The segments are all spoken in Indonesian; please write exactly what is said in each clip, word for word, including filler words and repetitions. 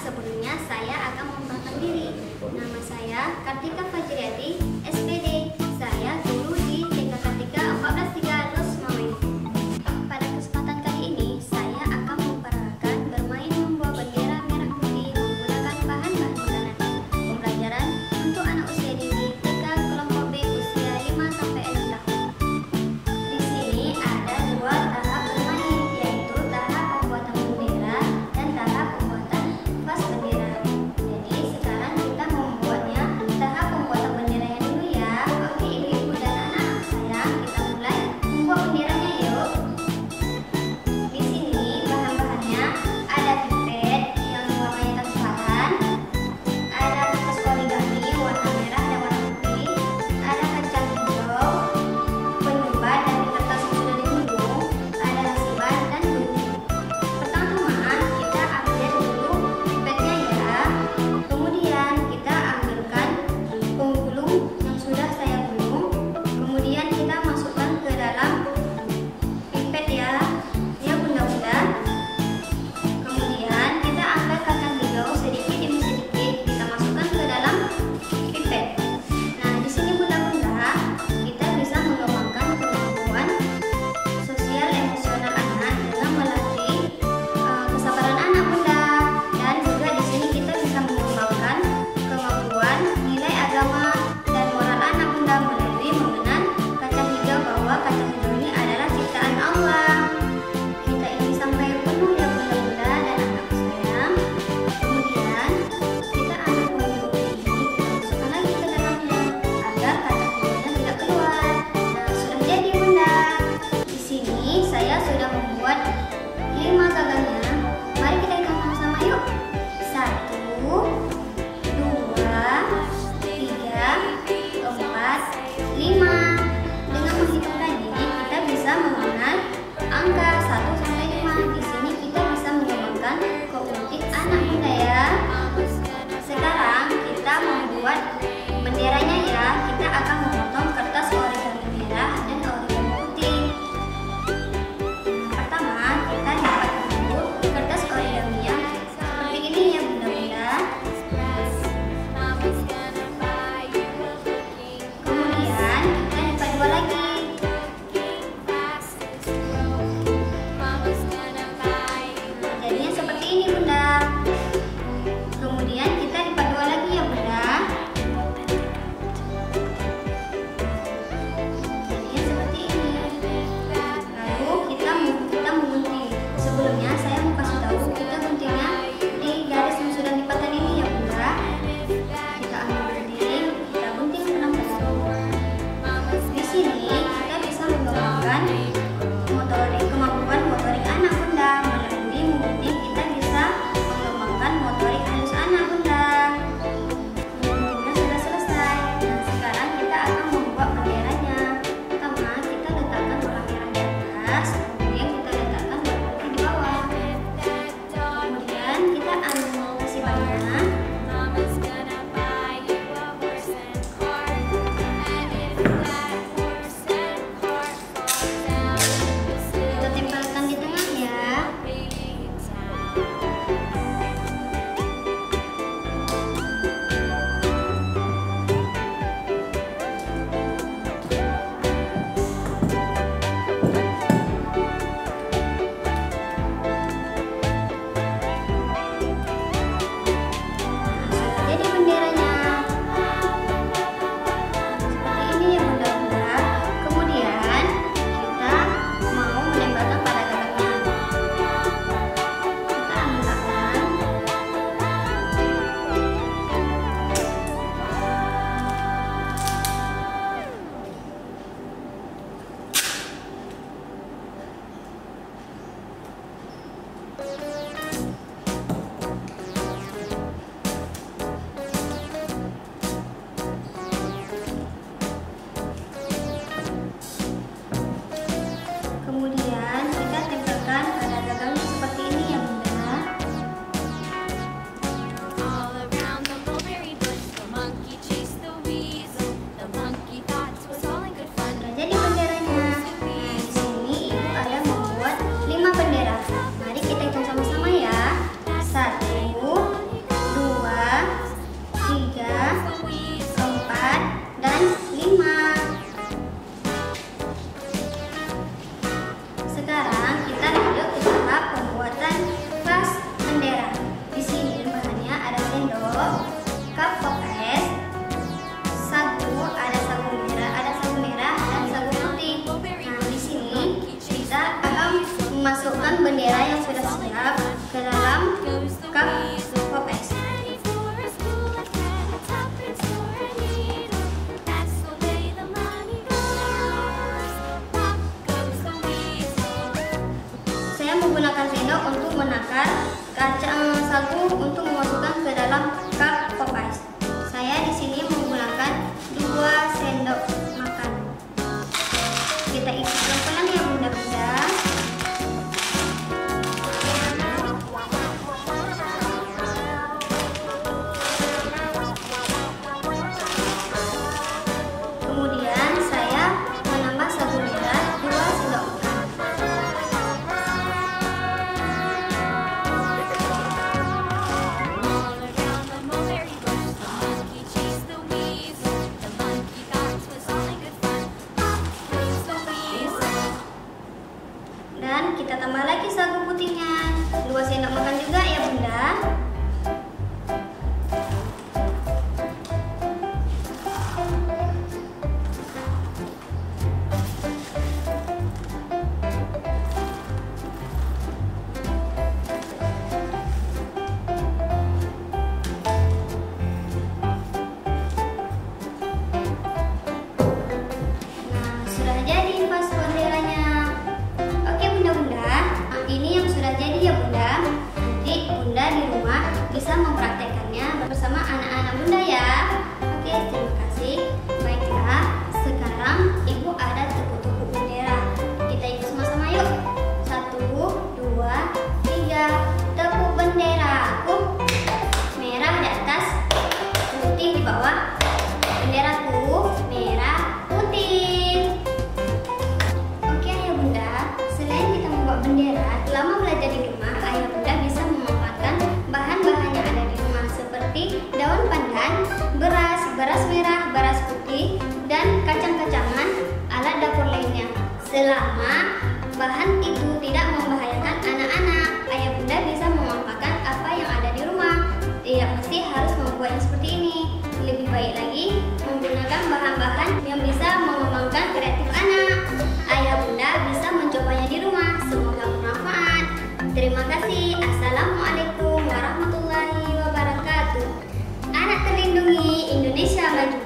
sebelumnya saya akan memperkenalkan diri. Nama saya Kartika Febianti S Pd. Saya guru di T K Kartika empat belas tiga Los Maweng. Pada kesempatan kali ini, saya akan memperkenalkan bermain membawa bendera merah putih menggunakan bahan-bahan makanan. Pembelajaran untuk anak usia dini T K kelompok B usia lima sampai enam tahun. Di sini ada dua tahap bermain, yaitu tahap pembuatan bendera dan tahap pembuatan pas bendera. Jadi sekarang kita membuatnya tahap pembuatan bendera dulu ya. bendera yang sudah siap ke dalam cup pop es. Saya menggunakan sendok untuk menakar kacang sagu untuk memasukkan ke dalam cup pop es. Saya di sini menggunakan dua sendok makan. Kita isi pelan-pelan ya bunda-bunda. Dan kita tambah lagi sagu putihnya, dua sendok makan juga ya bunda. Bisa mempraktekannya bersama anak-anak bunda ya. Oke, terima kasih. Baiklah, sekarang ibu ada tuku-tuku bendera. Kita ikut sama-sama yuk. Satu, dua, tiga. Tepuk bendera ku, merah di atas, putih di bawah. Bendera ku, merah, putih. Oke ayah bunda, selain kita membawa bendera, selama belajar di rumah ayah bunda bisa bahan-bahan yang ada di rumah seperti daun pandan, beras, beras merah, beras putih, dan kacang-kacangan alat dapur lainnya. Selama bahan itu tidak membahayakan anak-anak, ayah bunda bisa memanfaatkan apa yang ada di rumah. Tidak mesti harus membuat yang seperti ini. Lebih baik lagi menggunakan bahan-bahan yang bisa mengembangkan kreatif anak. Ayah bunda bisa mencobanya di rumah. Semoga bermanfaat. Terima kasih. Assalamualaikum warahmatullahi wabarakatuh. Anak terlindungi, Indonesia maju.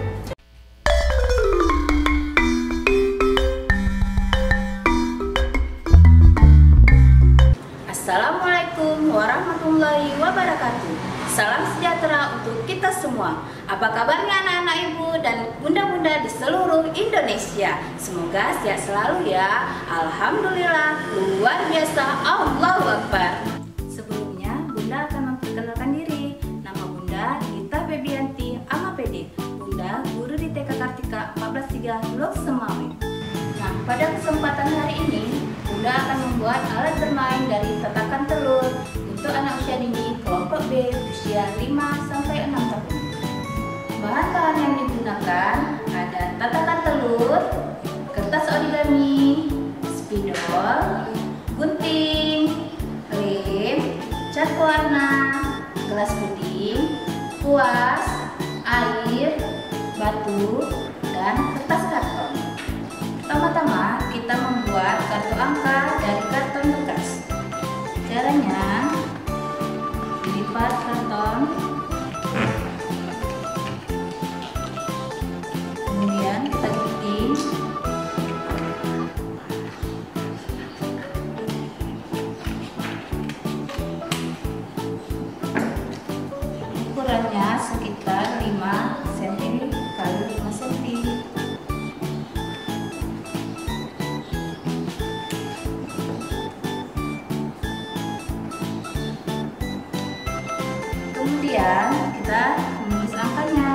Assalamualaikum warahmatullahi wabarakatuh. Salam sejahtera untuk kita semua. Apa kabarnya anak-anak ibu dan bunda-bunda di seluruh Indonesia? Semoga sehat selalu ya. Alhamdulillah, luar biasa. Allahu Akbar. Guru di T K Kartika empat belas tiga Blok Semawi. Nah, pada kesempatan hari ini, Bunda akan membuat alat bermain dari tatakan telur untuk anak usia dini kelompok B usia lima sampai enam tahun. Bahan-bahan yang digunakan ada tatakan telur, kertas origami, spidol, gunting, lem, cat warna, gelas puding, kuas, air, batu, dan kertas karton. Pertama-tama kita membuat kartu angka dari karton bekas. Caranya lipat karton, kemudian kita gunting, ukurannya sekitar lima senti kali lima senti. Kemudian kita menulis angkanya.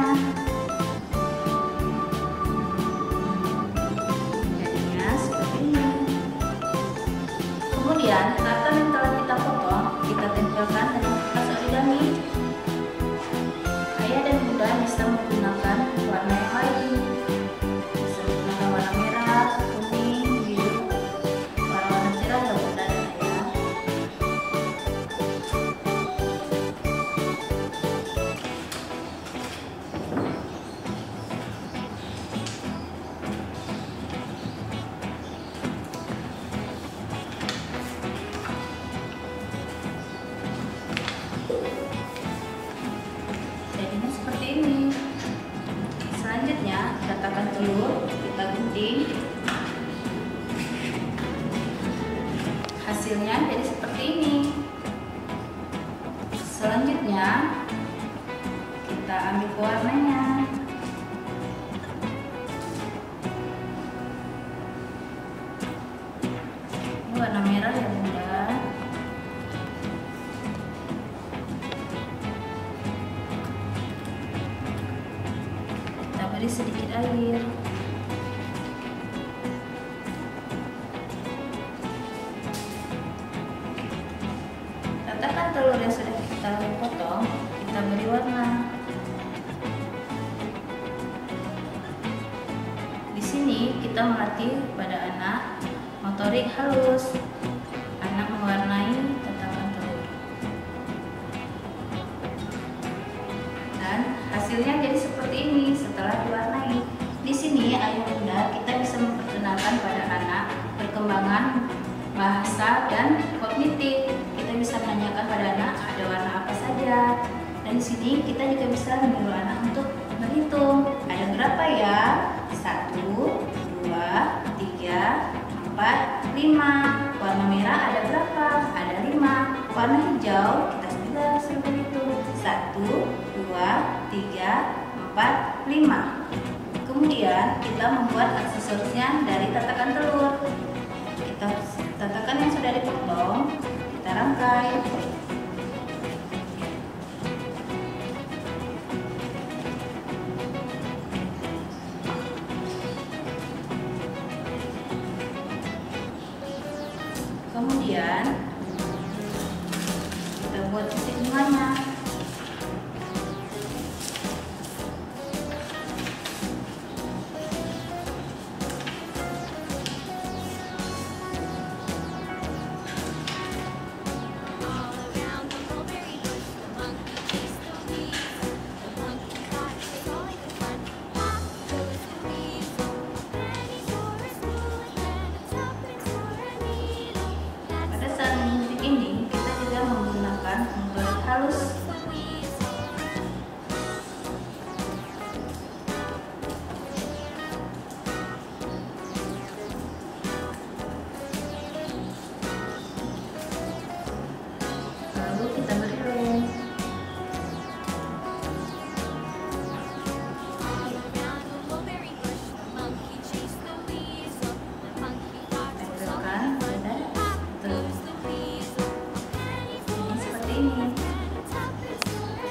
Jadinya seperti ini. Kemudian karton yang telah kita potong kita tempelkan dengan kertas origami. Ayah dan bunda bisa menggunakan warna yang lain, bisa menggunakan warna merah, kuning, biru, warna-warna cerah yang bunda dan ayah. hasilnya jadi seperti ini. Selanjutnya kita ambil warnanya. Ini warna merah ya Bunda. Kita beri sedikit air. Letakkan telur yang sudah kita potong, kita beri warna. Di sini kita melatih pada anak motorik halus. Anak mewarnai tatapan telur. Dan hasilnya jadi seperti ini setelah diwarnai. Di sini ayah bunda kita bisa memperkenalkan pada anak perkembangan bahasa dan kognitif. Bisa menanyakan pada anak ada warna apa saja, dan di sini kita juga bisa menyuruh anak untuk menghitung ada berapa ya, satu, dua, tiga, empat, lima. Warna merah ada berapa? Ada lima. Warna hijau kita juga suruh menghitung satu, dua, tiga, empat, lima. Kemudian kita membuat aksesorisnya dari tatakan telur. Kita tatakan yang sudah dipotong. Kita rangkai. Kemudian kita buat titik bunganya.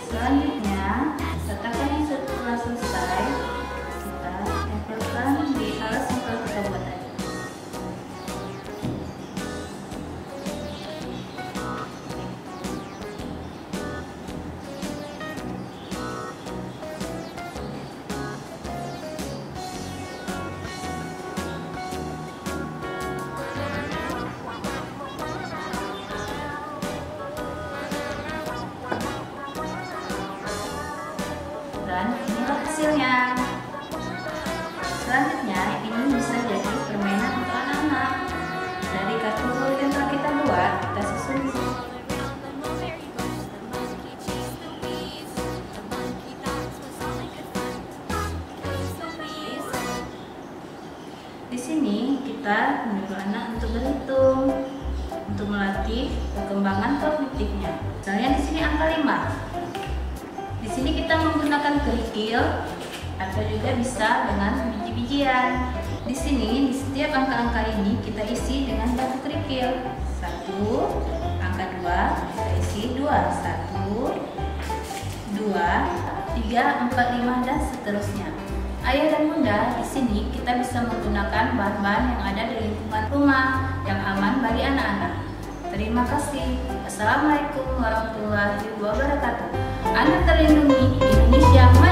Selanjutnya, tatakan yang setelah selesai kita tempelkan di alas yang telah kita buat tadi. Dan inilah hasilnya. Selanjutnya ini bisa jadi permainan untuk anak-anak. Dari kartu yang telah kita buat, kita susun di sini. Di sini kita menyuruh anak untuk berhitung, untuk melatih perkembangan kognitifnya. Misalnya di sini angka lima. Di sini kita menggunakan kerikil atau juga bisa dengan biji-bijian. Di sini di setiap angka-angka ini kita isi dengan batu kerikil. Satu, angka dua kita isi dua, satu, dua, tiga, empat, lima dan seterusnya. Ayah dan bunda di sini kita bisa menggunakan bahan-bahan yang ada di lingkungan rumah yang aman bagi anak-anak. Terima kasih. Assalamualaikum warahmatullahi wabarakatuh. Anak terlindungi Indonesia.